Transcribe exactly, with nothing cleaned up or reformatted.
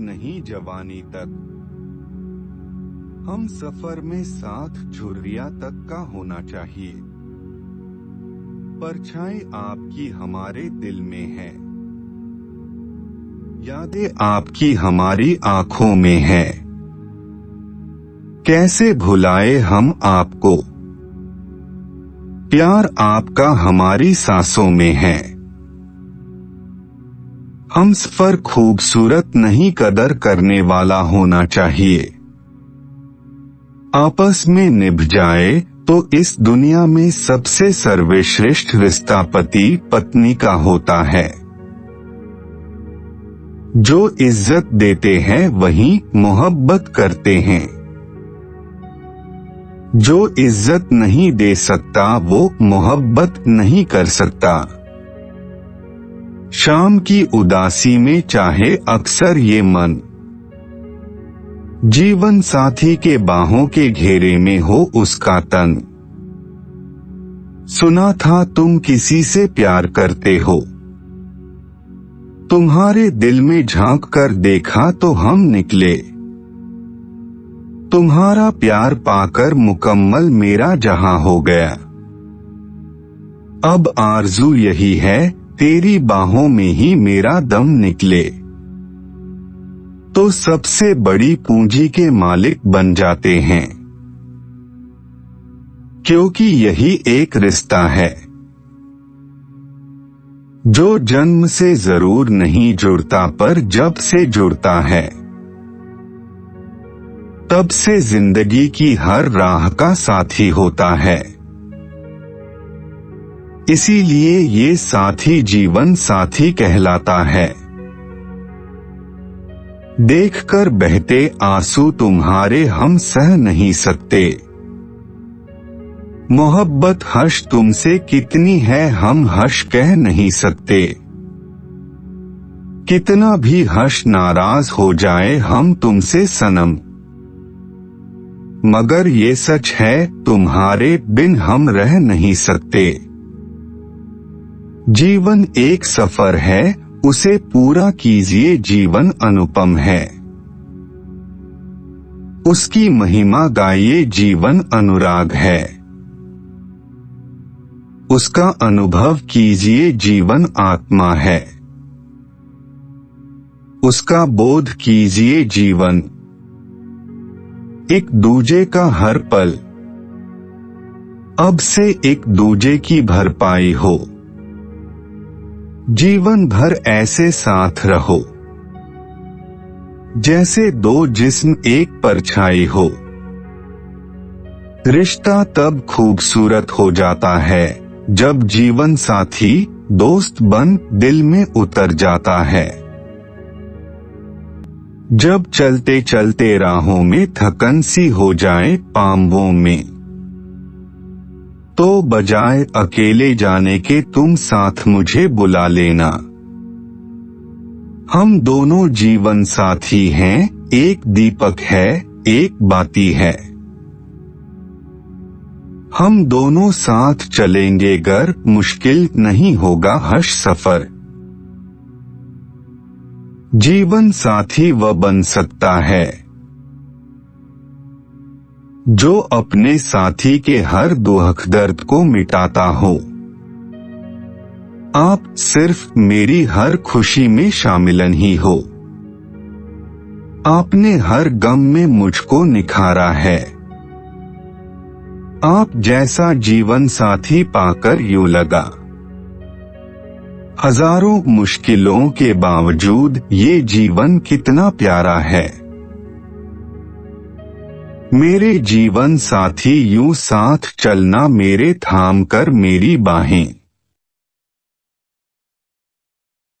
नहीं जवानी तक। हम सफर में साथ झुर्रिया तक का होना चाहिए। परछाई आपकी हमारे दिल में है, यादें आपकी हमारी आंखों में है। कैसे भुलाए हम आपको, प्यार आपका हमारी सांसों में है। हम सफर खूबसूरत नहीं कदर करने वाला होना चाहिए। आपस में निभ जाए तो इस दुनिया में सबसे सर्वश्रेष्ठ रिश्ता पति पत्नी का होता है। जो इज्जत देते हैं वही मोहब्बत करते हैं। जो इज्जत नहीं दे सकता वो मोहब्बत नहीं कर सकता। शाम की उदासी में चाहे अक्सर ये मन, जीवन साथी के बाहों के घेरे में हो उसका तन। सुना था तुम किसी से प्यार करते हो, तुम्हारे दिल में झांक कर देखा तो हम निकले। तुम्हारा प्यार पाकर मुकम्मल मेरा जहां हो गया। अब आरज़ू यही है तेरी बाहों में ही मेरा दम निकले। तो सबसे बड़ी पूंजी के मालिक बन जाते हैं, क्योंकि यही एक रिश्ता है जो जन्म से जरूर नहीं जुड़ता पर जब से जुड़ता है तब से जिंदगी की हर राह का साथी होता है। इसीलिए ये साथी जीवन साथी कहलाता है। देखकर बहते आंसू तुम्हारे हम सह नहीं सकते। मोहब्बत हर्ष तुमसे कितनी है हम हर्ष कह नहीं सकते। कितना भी हर्ष नाराज हो जाए हम तुमसे सनम, मगर ये सच है तुम्हारे बिन हम रह नहीं सकते। जीवन एक सफर है उसे पूरा कीजिए, जीवन अनुपम है उसकी महिमा गाइए। जीवन अनुराग है उसका अनुभव कीजिए, जीवन आत्मा है उसका बोध कीजिए। जीवन एक दूजे का हर पल, अब से एक दूजे की भरपाई हो। जीवन भर ऐसे साथ रहो जैसे दो जिस्म एक परछाई हो। रिश्ता तब खूबसूरत हो जाता है जब जीवन साथी दोस्त बन दिल में उतर जाता है। जब चलते चलते राहों में थकन सी हो जाए पांवों में, तो बजाय अकेले जाने के तुम साथ मुझे बुला लेना। हम दोनों जीवन साथी हैं, एक दीपक है एक बाती है। हम दोनों साथ चलेंगे गर मुश्किल नहीं होगा हर्ष सफर। जीवन साथी वह बन सकता है जो अपने साथी के हर दुख दर्द को मिटाता हो। आप सिर्फ मेरी हर खुशी में शामिलन ही हो। आपने हर गम में मुझको निखारा है। आप जैसा जीवन साथी पाकर यूं लगा, हजारों मुश्किलों के बावजूद ये जीवन कितना प्यारा है। मेरे जीवन साथी यूं साथ चलना मेरे थाम कर मेरी बाहें।